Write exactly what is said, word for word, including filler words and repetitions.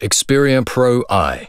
Xperia Pro I.